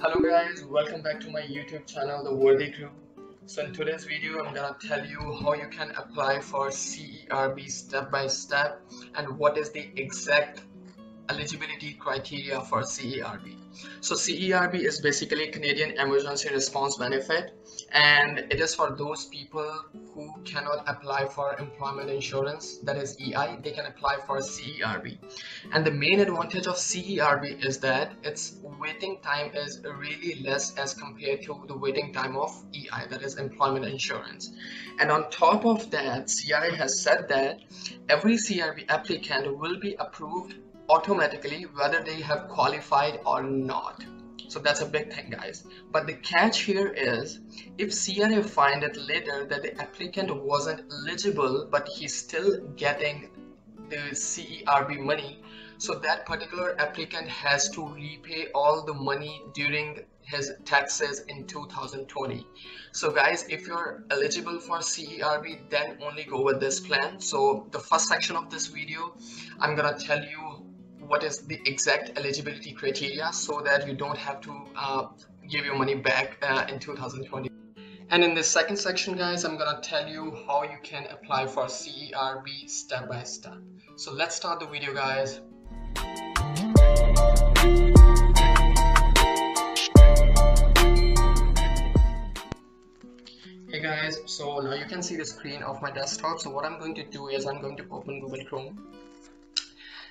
Hello guys, welcome back to my YouTube channel, the Worthy Crew. So in today's video, I'm gonna tell you how you can apply for CERB step by step and what is the exact eligibility criteria for CERB. So CERB is basically Canadian Emergency Response Benefit, and it is for those people who cannot apply for employment insurance, that is EI. They can apply for CERB, and the main advantage of CERB is that its waiting time is really less as compared to the waiting time of EI, that is employment insurance. And on top of that, CRA has said that every CERB applicant will be approved automatically whether they have qualified or not. So that's a big thing, guys. But the catch here is, if CRA find it later that the applicant wasn't eligible but he's still getting the CERB money, so that particular applicant has to repay all the money during his taxes in 2020. So guys, if you're eligible for CERB, then only go with this plan. So the first section of this video, I'm gonna tell you what is the exact eligibility criteria so that you don't have to give your money back in 2020. And in the second section, guys, I'm gonna tell you how you can apply for CERB step by step. So let's start the video, guys. Hey guys, so now you can see the screen of my desktop. So what I'm going to do is I'm going to open Google Chrome,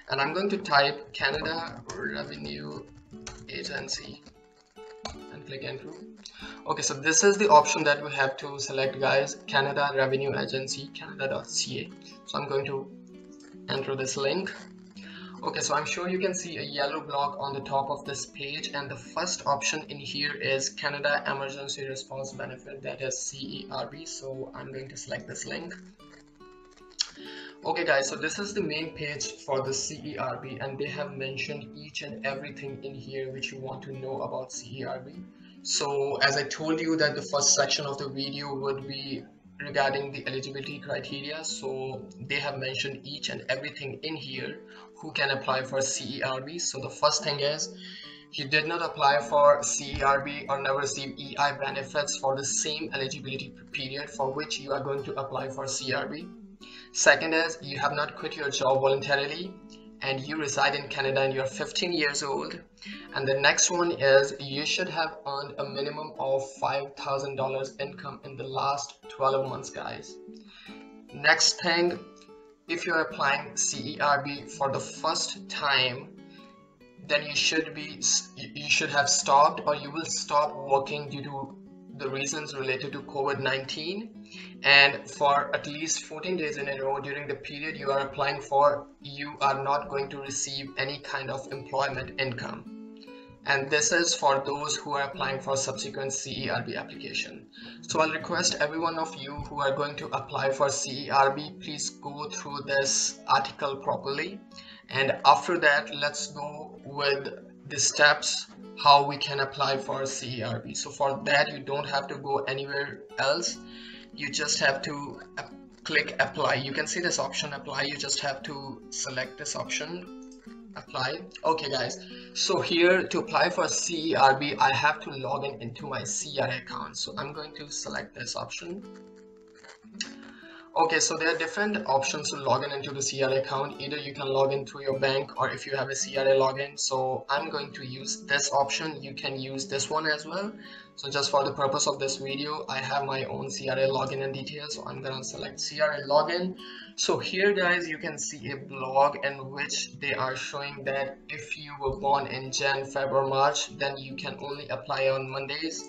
and I'm going to type Canada Revenue Agency and click enter. Okay, so this is the option that we have to select, guys, Canada Revenue Agency, Canada.ca. So I'm going to enter this link. Okay, so I'm sure you can see a yellow block on the top of this page, and the first option in here is Canada Emergency Response Benefit, that is CERB. So I'm going to select this link. Okay guys, so this is the main page for the CERB, and they have mentioned each and everything in here which you want to know about CERB. So as I told you that the first section of the video would be regarding the eligibility criteria, so they have mentioned each and everything in here who can apply for CERB. So the first thing is, you did not apply for CERB or never received EI benefits for the same eligibility period for which you are going to apply for CERB. Second is, you have not quit your job voluntarily and you reside in Canada and you're 15 years old. And the next one is, you should have earned a minimum of $5,000 income in the last 12 months, guys. Next thing, if you're applying CERB for the first time, then you should have stopped, or you will stop working due to the reasons related to COVID-19, and for at least 14 days in a row during the period you are applying for, you are not going to receive any kind of employment income. And this is for those who are applying for subsequent CERB application. So I'll request every one of you who are going to apply for CERB, please go through this article properly, and after that let's go with the steps how we can apply for CERB. So for that, you don't have to go anywhere else, you just have to click apply. You can see this option apply, you just have to select this option apply. Okay guys, so here to apply for CERB, I have to log in into my CRA account, so I'm going to select this option. Okay, so there are different options to log in into the CRA account. Either you can log in through your bank, or if you have a CRA login. So I'm going to use this option. You can use this one as well. So just for the purpose of this video, I have my own CRA login and details. So I'm gonna select CRA login. So here, guys, you can see a blog in which they are showing that if you were born in Jan, February, March, then you can only apply on Mondays.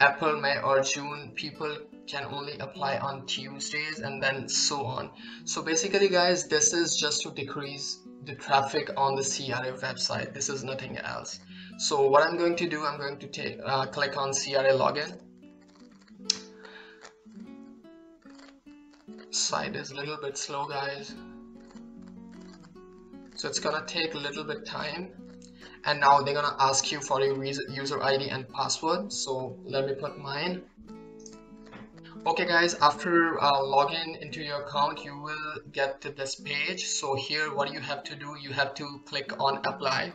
April, May, or June, people can only apply on Tuesdays, and then so on. So basically, guys, this is just to decrease the traffic on the CRA website. This is nothing else. So what I'm going to do, I'm going to click on CRA login. Site is a little bit slow, guys, so it's gonna take a little bit time. And now they're gonna ask you for your user ID and password, so let me put mine. Okay guys, after login into your account, you will get to this page. So here what you have to do, you have to click on apply.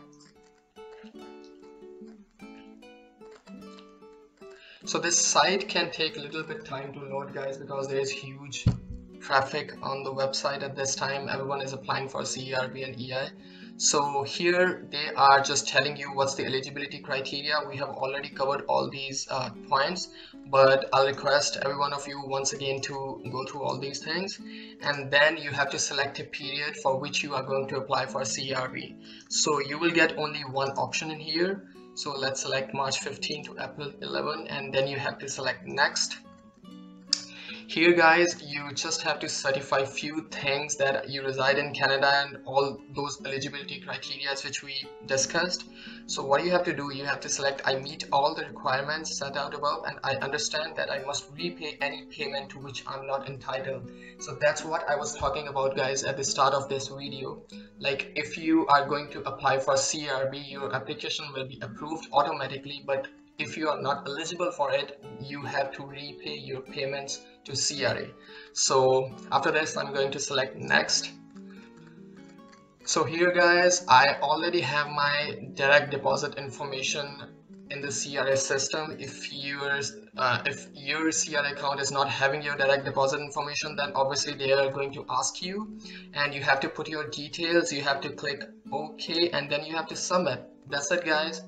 So this site can take a little bit time to load, guys, because there's huge traffic on the website at this time. Everyone is applying for CERB and EI. So here they are just telling you what's the eligibility criteria. We have already covered all these points, but I'll request every one of you once again to go through all these things, and then you have to select a period for which you are going to apply for CRB. So you will get only one option in here. So let's select March 15 to April 11, and then you have to select next. Here, guys, you just have to certify few things that you reside in Canada and all those eligibility criteria which we discussed. So what you have to do, you have to select I meet all the requirements set out above, and I understand that I must repay any payment to which I'm not entitled. So that's what I was talking about, guys, at the start of this video. Like, if you are going to apply for CRB, your application will be approved automatically, but if you are not eligible for it, you have to repay your payments to CRA. So after this, I'm going to select next. So here, guys, I already have my direct deposit information in the CRA system. If your CRA account is not having your direct deposit information, then obviously they are going to ask you, and you have to put your details. You have to click OK, and then you have to submit. That's it, guys.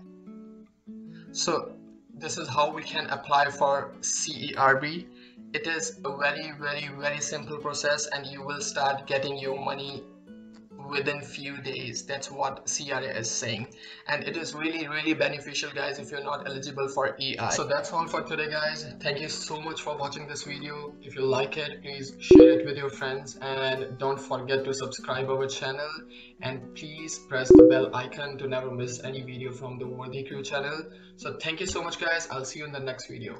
So this is how we can apply for CERB. It is a very, very, very simple process, and you will start getting your money within few days. That's what CRA is saying, and it is really, really beneficial, guys, if you're not eligible for EI. So that's all for today, guys. Thank you so much for watching this video. If you like it, please share it with your friends, and don't forget to subscribe our channel, and please press the bell icon to never miss any video from the Worthy Crew channel. So thank you so much, guys. I'll see you in the next video.